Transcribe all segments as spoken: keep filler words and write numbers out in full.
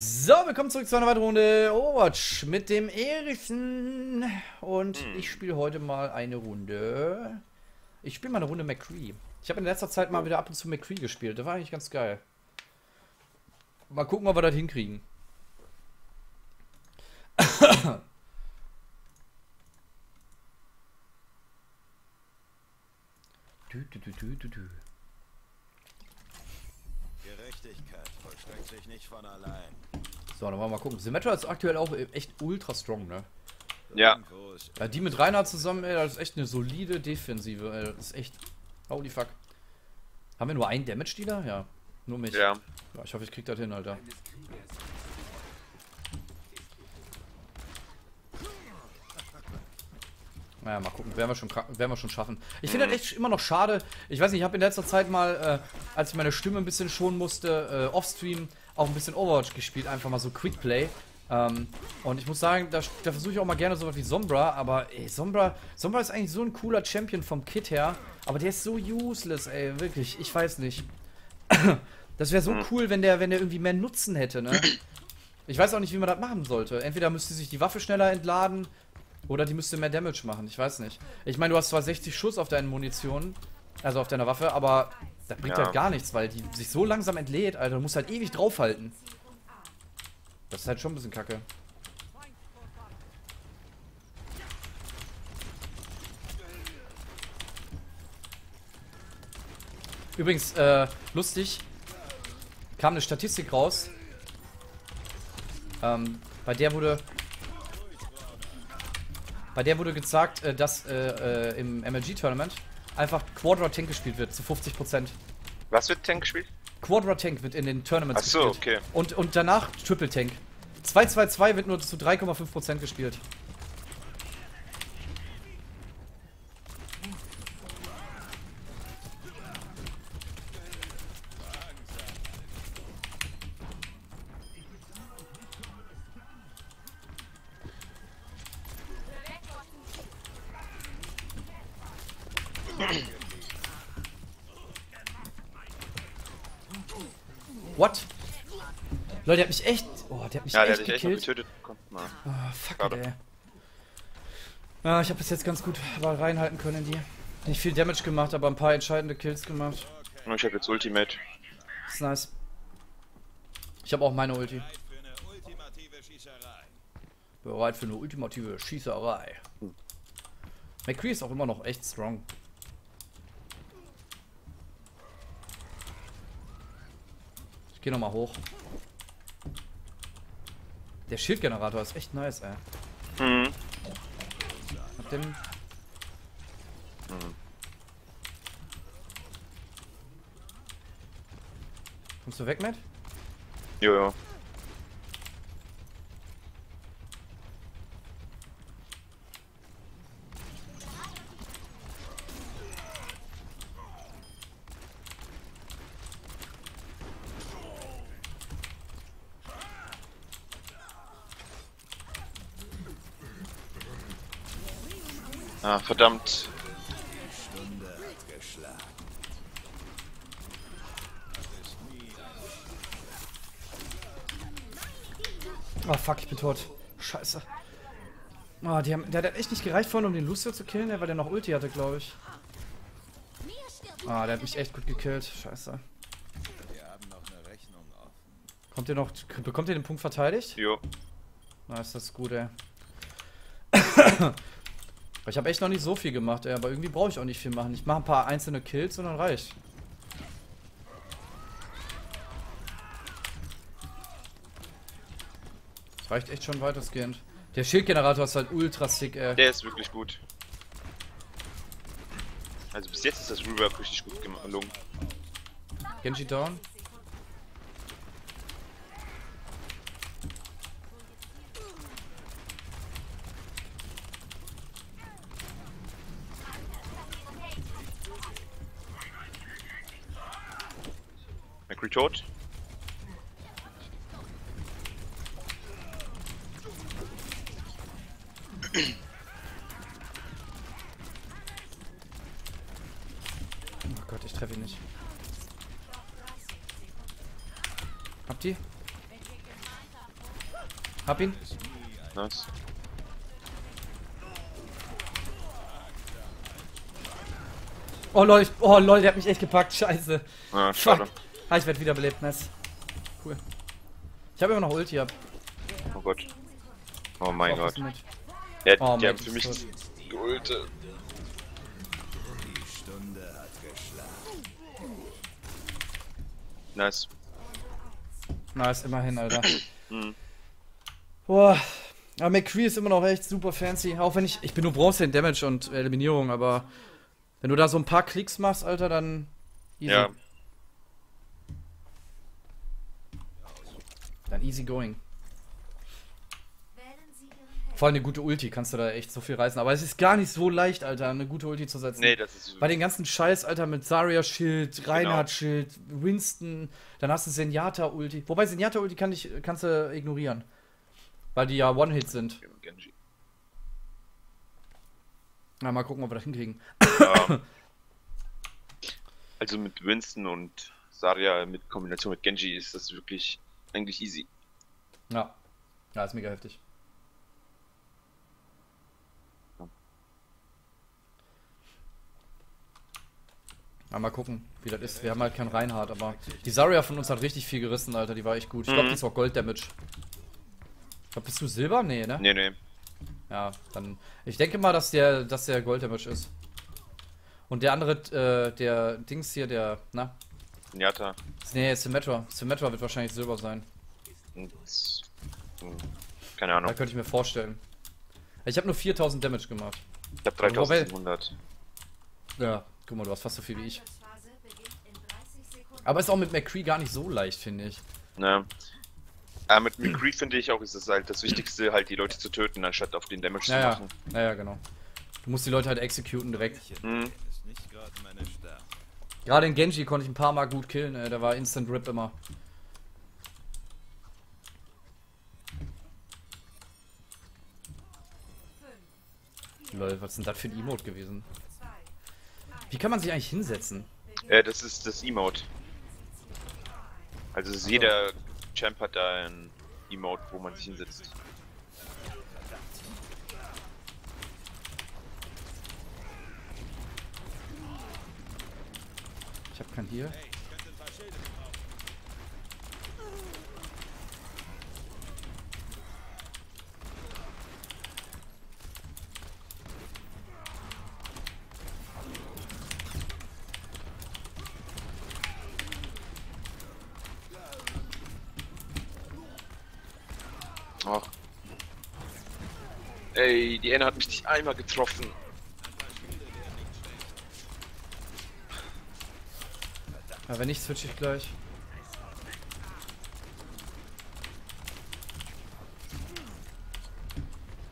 So, willkommen zurück zu einer weiteren Runde Overwatch mit dem Erichsen. Und hm. ich spiele heute mal eine Runde. Ich spiele mal eine Runde McCree. Ich habe in letzter Zeit mal wieder ab und zu McCree gespielt. Das war eigentlich ganz geil. Mal gucken, ob wir das hinkriegen. Du, du, du, du, du, du. Gerechtigkeit vollstreckt sich nicht von allein. So, dann wollen wir mal gucken. Symmetra ist aktuell auch echt ultra strong, ne? Ja. Ja, die mit Reinhardt zusammen, ey, das ist echt eine solide Defensive, ey. Das ist echt... Holy fuck. Haben wir nur einen Damage-Dealer? Ja. Nur mich. Ja. Ja, ich hoffe, ich krieg das hin, Alter. Naja, mal gucken, werden wir schon, werden wir schon schaffen. Ich finde das echt immer noch schade. Ich weiß nicht, ich habe in letzter Zeit mal, äh, als ich meine Stimme ein bisschen schonen musste, äh, offstream auch ein bisschen Overwatch gespielt. Einfach mal so Quickplay. Ähm, und ich muss sagen, da, da versuche ich auch mal gerne sowas wie Sombra. Aber ey, Sombra, Sombra ist eigentlich so ein cooler Champion vom Kit her. Aber der ist so useless, ey. Wirklich, ich weiß nicht. Das wäre so cool, wenn der, wenn der irgendwie mehr Nutzen hätte, ne? Ich weiß auch nicht, wie man das machen sollte. Entweder müsste sich die Waffe schneller entladen... Oder die müsste mehr Damage machen, ich weiß nicht. Ich meine, du hast zwar sechzig Schuss auf deinen Munitionen, also auf deiner Waffe, aber das bringt ja halt gar nichts, weil die sich so langsam entlädt, Alter. Du musst halt ewig draufhalten. Das ist halt schon ein bisschen kacke. Übrigens, äh, lustig, kam eine Statistik raus. Ähm, bei der wurde... Bei der wurde gesagt, dass äh, äh, im M L G-Tournament einfach Quadra-Tank gespielt wird, zu fünfzig Prozent. Was wird Tank gespielt? Quadra-Tank wird in den Tournaments gespielt. Achso, okay. Und, und danach Triple-Tank. zwei zwei zwei wird nur zu drei Komma fünf Prozent gespielt. What? Leute, der hat mich echt... Oh, der hat mich ja, echt, der hat dich echt noch getötet. Kommt mal. Oh, fuck, Schade. Ey. Ah, ich habe bis jetzt ganz gut reinhalten können in die. Nicht viel Damage gemacht, aber ein paar entscheidende Kills gemacht. Und ich habe jetzt Ultimate. Das ist nice. Ich habe auch meine Ulti. Bereit für eine ultimative Schießerei. Hm. McCree ist auch immer noch echt strong. Ich geh nochmal hoch. Der Schildgenerator ist echt nice, ey. Mhm. Mit dem. Mhm. Kommst du weg, Matt? Jojo. Ah, verdammt. Ah, fuck, ich bin tot. Scheiße. Ah, die haben, der hat echt nicht gereicht vorhin, um den Lucio zu killen, weil der noch Ulti hatte, glaube ich. Ah, der hat mich echt gut gekillt. Scheiße. Kommt ihr noch, bekommt ihr den Punkt verteidigt? Jo. Na, ist das gut, ey. Ich habe echt noch nicht so viel gemacht, ey, aber irgendwie brauche ich auch nicht viel machen. Ich mache ein paar einzelne Kills und dann reicht. Das reicht echt schon weitestgehend. Der Schildgenerator ist halt ultra sick, ey. Der ist wirklich gut. Also bis jetzt ist das Reverb richtig gut gelungen. Genji down. McCree tot. Oh Gott, ich treffe ihn nicht. Habt ihr? Hab ihn. Nice. Oh lol, ich, oh lol, der hat mich echt gepackt, scheiße. Ja, schade. Fuck. Ah, ich werd wiederbelebt, nice. Cool. Ich habe immer noch Ulti ab. Oh Gott. Oh mein Gott. Ja, oh, die haben für mich geultet. Nice. Nice, immerhin, Alter. Mhm. Boah. Aber McCree ist immer noch echt super fancy. Auch wenn ich. Ich bin nur Bronze in Damage und Eliminierung, aber wenn du da so ein paar Klicks machst, Alter, dann. Easy. Ja. Dann easy going. Vor allem eine gute Ulti, kannst du da echt so viel reißen. Aber es ist gar nicht so leicht, Alter, eine gute Ulti zu setzen. Nee, das ist so. Bei den ganzen Scheiß, Alter, mit Zarya-Schild, Reinhardt-Schild, genau. Winston, dann hast du Zenyatta-Ulti. Wobei, Zenyatta-Ulti kann ich, kannst du ignorieren. Weil die ja One-Hit sind. Genji. Na, mal gucken, ob wir das hinkriegen. Ja. Also mit Winston und Zarya mit Kombination mit Genji ist das wirklich eigentlich easy. Ja. Ja, ist mega heftig. Ja, mal gucken, wie das ist. Wir haben halt keinen Reinhardt, aber die Zarya von uns hat richtig viel gerissen, Alter. Die war echt gut. Ich glaube, mhm. die ist auch Gold-Damage. Ich glaube, bist du Silber? Nee, ne? Nee, nee. Ja, dann. Ich denke mal, dass der, dass der Gold-Damage ist. Und der andere, äh, der Dings hier, der. Na? Nyata. Nee, Symmetra. Symmetra wird wahrscheinlich Silber sein. Keine Ahnung. Da könnte ich mir vorstellen. Ich habe nur viertausend Damage gemacht. Ich habe dreitausendsiebenhundert. Ja. Guck mal, du hast fast so viel wie ich. Aber ist auch mit McCree gar nicht so leicht, finde ich. Ne. Aber mit McCree finde ich auch, ist es halt das Wichtigste, halt die Leute zu töten, anstatt auf den Damage naja. zu machen. Naja, genau. Du musst die Leute halt executen direkt. Mhm. Gerade in Genji konnte ich ein paar Mal gut killen, äh, da war Instant Rip immer. Lol, was ist denn das für ein Emote gewesen? Wie kann man sich eigentlich hinsetzen? Äh, das ist das Emote. Also, also. jeder Champ hat da ein Emote, wo man sich hinsetzt. Ich hab keinen hier. Oh. Ey, die N hat mich nicht einmal getroffen. Ja, wenn nicht, switch ich gleich.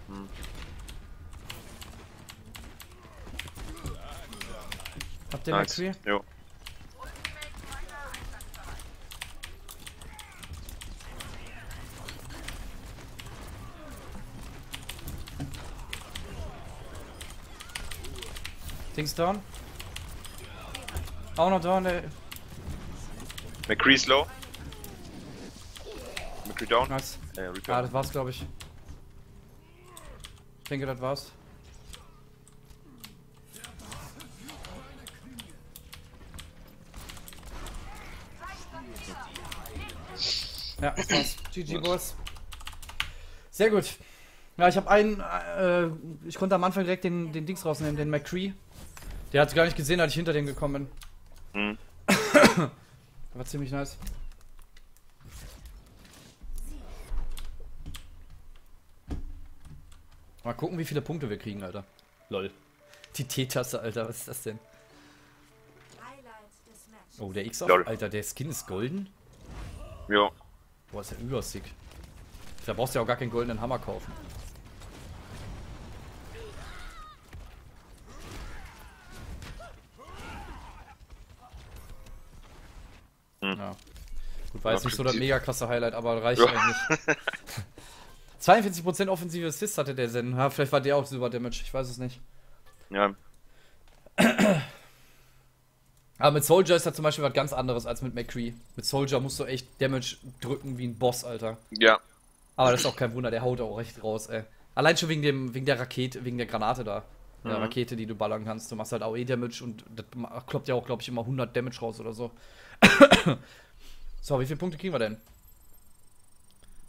Hm. Habt ihr nice. McCree? Jo. Dings down. Auch noch down, ey. McCree ist low. McCree down. Nice. Äh, ah, das war's, glaube ich. Ich denke, das war's. Ja, das war's. G G, Boys. Sehr gut. Ja, ich habe einen. Äh, ich konnte am Anfang direkt den, den Dings rausnehmen, den McCree. Der hat gar nicht gesehen, als ich hinter den gekommen bin. Mhm. War ziemlich nice. Mal gucken, wie viele Punkte wir kriegen, Alter. Lol. Die T-Tasse, Alter, was ist das denn? Oh, der X-Off, Alter, der Skin ist golden? Ja. Boah, ist ja übersick. Da brauchst du ja auch gar keinen goldenen Hammer kaufen. Ja. Gut, war jetzt nicht so das mega krasse Highlight, aber reicht ja eigentlich. zweiundvierzig Prozent offensive Assists hatte der Zen. Ja, vielleicht war der auch Silber Damage, ich weiß es nicht. Ja. Aber mit Soldier ist das zum Beispiel was ganz anderes als mit McCree. Mit Soldier musst du echt Damage drücken wie ein Boss, Alter. Ja. Aber das ist auch kein Wunder, der haut auch recht raus, ey. Allein schon wegen dem, wegen der Rakete, wegen der Granate da. Mhm. Der Rakete, die du ballern kannst. Du machst halt A O E-Damage und das kloppt ja auch, glaube ich, immer hundert Damage raus oder so. So, wie viele Punkte kriegen wir denn?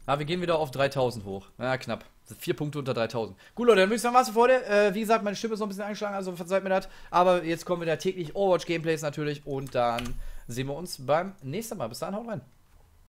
Ah, wir gehen wieder auf dreitausend hoch. Na, ja, knapp. Vier Punkte unter dreitausend. Gut, Leute, dann würde ich sagen, was vor dir. Äh, wie gesagt, meine Stimme ist noch ein bisschen angeschlagen, also verzeiht mir das. Aber jetzt kommen wieder täglich Overwatch-Gameplays natürlich und dann sehen wir uns beim nächsten Mal. Bis dann, haut rein.